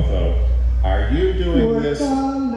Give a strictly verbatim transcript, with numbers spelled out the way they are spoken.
Otho. Are you doing this?